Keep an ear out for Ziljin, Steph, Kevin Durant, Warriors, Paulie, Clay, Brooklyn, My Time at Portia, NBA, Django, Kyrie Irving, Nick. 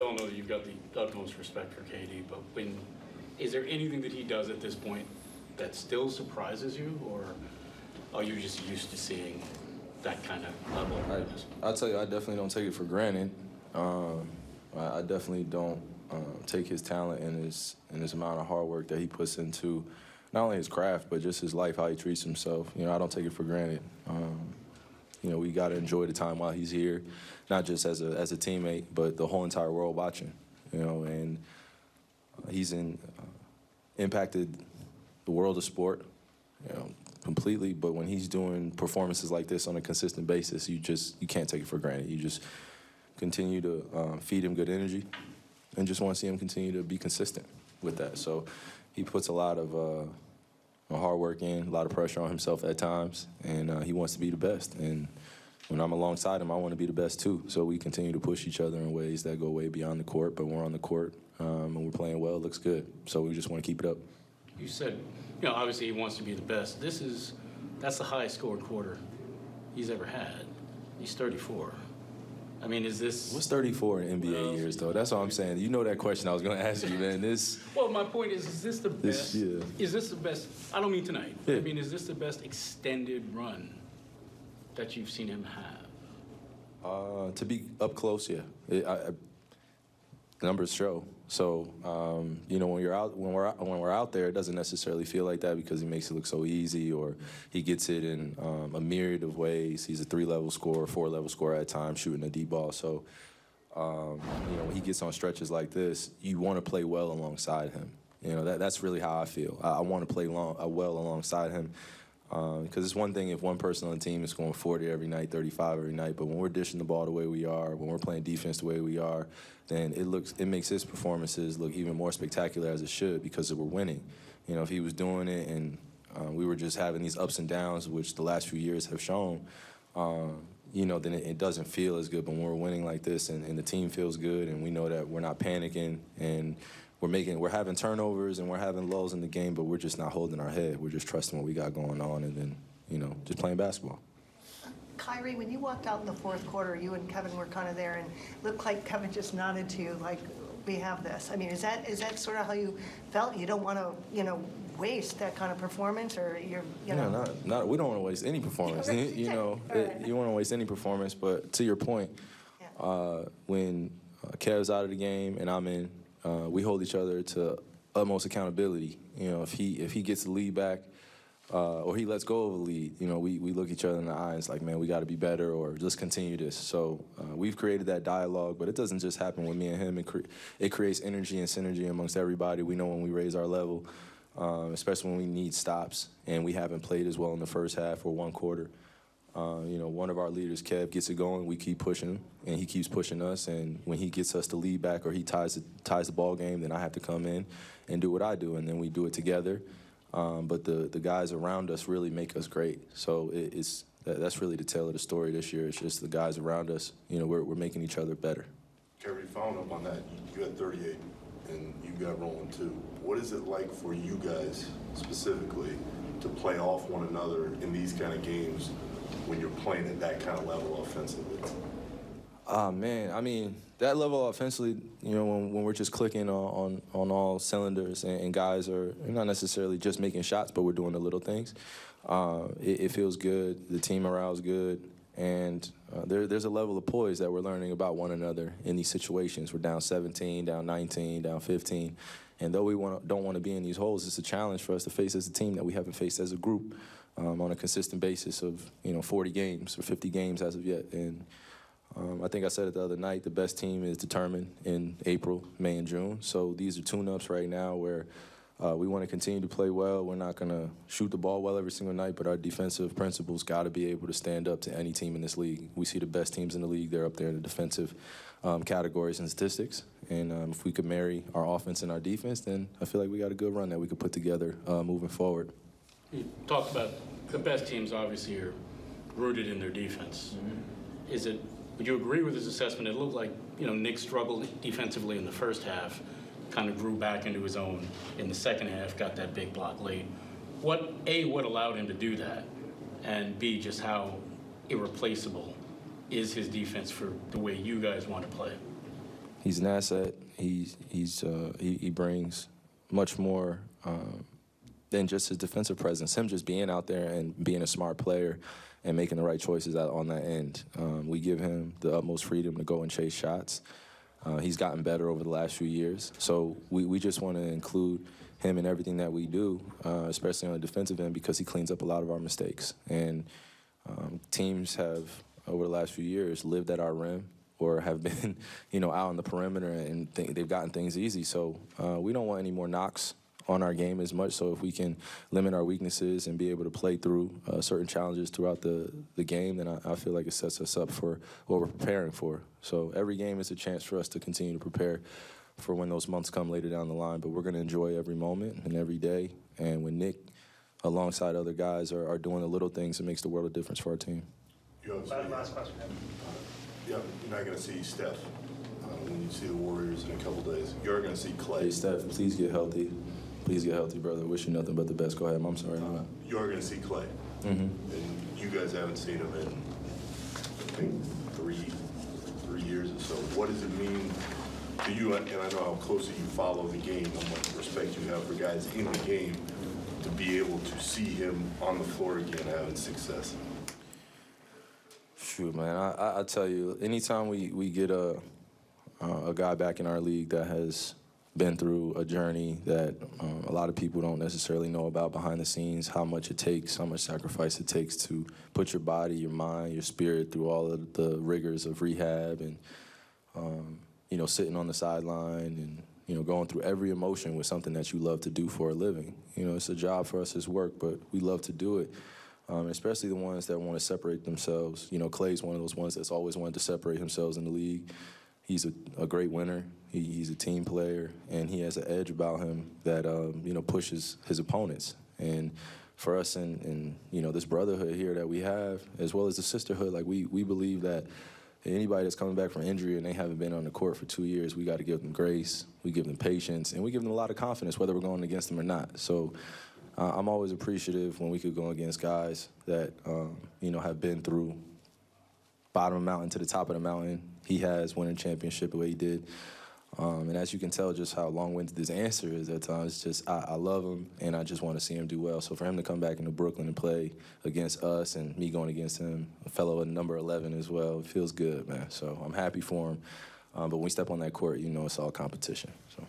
We all know that you've got the utmost respect for KD, but is there anything that he does at this point that still surprises you, or are you just used to seeing that kind of level of greatness? I'll tell you, I definitely don't take it for granted. I definitely don't take his talent and his amount of hard work that he puts into not only his craft, but just his life, how he treats himself. You know, I don't take it for granted. You know, we got to enjoy the time while he's here, not just as a teammate, but the whole entire world watching, you know, and he's impacted the world of sport, you know, completely. But when he's doing performances like this on a consistent basis, you can't take it for granted. You just continue to feed him good energy and just want to see him continue to be consistent with that. So he puts a lot of hard work in, a lot of pressure on himself at times, and he wants to be the best. And when I'm alongside him, I want to be the best too. So we continue to push each other in ways that go way beyond the court, but we're on the court and we're playing well, it looks good. So we just want to keep it up. You said, you know, obviously he wants to be the best. That's the highest scored quarter he's ever had. He's 34. I mean, is this... What's 34 in NBA years, though? That's all I'm saying. You know that question I was going to ask you, man. Well, my point is this the best... Yeah. Is this the best... I don't mean tonight. Yeah. I mean, is this the best extended run that you've seen him have? To be up close, yeah. Numbers show. So, you know, when we're out there, it doesn't necessarily feel like that because he makes it look so easy, or he gets it in a myriad of ways. He's a three-level scorer, four-level scorer at times, shooting a deep ball. So, you know, when he gets on stretches like this, you want to play well alongside him. You know, that's really how I feel. I want to play well alongside him because it's one thing if one person on the team is going 40 every night, 35 every night, but when we're dishing the ball the way we are, when we're playing defense the way we are, then it makes his performances look even more spectacular as it should because we're winning. You know, if he was doing it and we were just having these ups and downs, which the last few years have shown, you know, then it doesn't feel as good. But when we're winning like this and the team feels good and we know that we're not panicking and we're having turnovers and we're having lulls in the game, but we're just not holding our head. We're just trusting what we got going on and then, you know, just playing basketball. Kyrie, when you walked out in the fourth quarter, you and Kevin were kind of there, and it looked like Kevin just nodded to you, like, we have this. I mean, is that sort of how you felt? You don't want to, you know, waste that kind of performance, or you know? No, we don't want to waste any performance. You know, you want to waste any performance, but to your point, yeah. When Kev's out of the game and I'm in, we hold each other to utmost accountability. You know, if he gets the lead back, or he lets go of a lead, you know, we look each other in the eye and it's like, man, we got to be better, or just continue this. So we've created that dialogue, but it doesn't just happen with me and him. It creates energy and synergy amongst everybody. We know when we raise our level, especially when we need stops and we haven't played as well in the first half or one quarter. You know, one of our leaders, Kev, gets it going. We keep pushing him, and he keeps pushing us. And when he gets us the lead back or he ties the ball game, then I have to come in and do what I do, and then we do it together. But the guys around us really make us great. So that's really the tale of the story this year. It's just the guys around us. You know, we're making each other better. Kerry, following up on that, you got 38, and you got rolling too. What is it like for you guys specifically to play off one another in these kind of games when you're playing at that kind of level offensively? Man, I mean, that level offensively, you know, when we're just clicking on all cylinders and guys are not necessarily just making shots, but we're doing the little things, it feels good, the team morale's good, and there's a level of poise that we're learning about one another in these situations. We're down 17, down 19, down 15, and though we don't want to be in these holes, it's a challenge for us to face as a team that we haven't faced as a group on a consistent basis of, you know, 40 games or 50 games as of yet. And I think I said it the other night, the best team is determined in April, May, and June. So these are tune-ups right now where we want to continue to play well. We're not going to shoot the ball well every single night, but our defensive principles got to be able to stand up to any team in this league. We see the best teams in the league. They're up there in the defensive categories and statistics. And if we could marry our offense and our defense, then I feel like we got a good run that we could put together moving forward. You talked about the best teams obviously are rooted in their defense. Mm-hmm. Would you agree with his assessment? It looked like, you know, Nick struggled defensively in the first half, kind of grew back into his own in the second half, got that big block late. What allowed him to do that? And B, just how irreplaceable is his defense for the way you guys want to play? he's an asset. He brings much more than just his defensive presence. Him just being out there and being a smart player and making the right choices out on that end. We give him the utmost freedom to go and chase shots. He's gotten better over the last few years. So we just want to include him in everything that we do, especially on the defensive end, because he cleans up a lot of our mistakes. And teams have, over the last few years, lived at our rim or have been, you know, out on the perimeter and they've gotten things easy. So we don't want any more knocks on our game as much. So if we can limit our weaknesses and be able to play through certain challenges throughout the game, then I feel like it sets us up for what we're preparing for. So every game is a chance for us to continue to prepare for when those months come later down the line. But we're going to enjoy every moment and every day. And when Nick, alongside other guys, are doing the little things, it makes the world of difference for our team. Last question. Yeah, you're not going to see Steph when you see the Warriors in a couple days. You're going to see Clay. Hey, Steph, please get healthy. Please get healthy, brother. Wish you nothing but the best. Go ahead. I'm sorry. You are going to see Clay. Mm-hmm. And you guys haven't seen him in, I think, three years or so. What does it mean to you? And I know how closely you follow the game and what respect you have for guys in the game to be able to see him on the floor again having success. Shoot, man, I tell you, anytime we get a guy back in our league that has been through a journey that a lot of people don't necessarily know about behind the scenes, how much it takes, how much sacrifice it takes to put your body, your mind, your spirit through all of the rigors of rehab and, you know, sitting on the sideline and, you know, going through every emotion with something that you love to do for a living. You know, it's a job for us, it's work, but we love to do it, especially the ones that want to separate themselves. You know, Clay's one of those ones that's always wanted to separate themselves in the league. He's a great winner. He's a team player, and he has an edge about him that you know, pushes his opponents. And for us, and you know, this brotherhood here that we have, as well as the sisterhood, like we believe that anybody that's coming back from injury and they haven't been on the court for 2 years, we got to give them grace, we give them patience, and we give them a lot of confidence, whether we're going against them or not. So I'm always appreciative when we could go against guys that you know, have been through bottom of the mountain to the top of the mountain. He has winning championship the way he did. And as you can tell, just how long-winded this answer is at times. It's just I love him, and I just want to see him do well. So for him to come back into Brooklyn and play against us and me going against him, a fellow at number 11 as well, it feels good, man. So I'm happy for him. But when we step on that court, you know, it's all competition. So.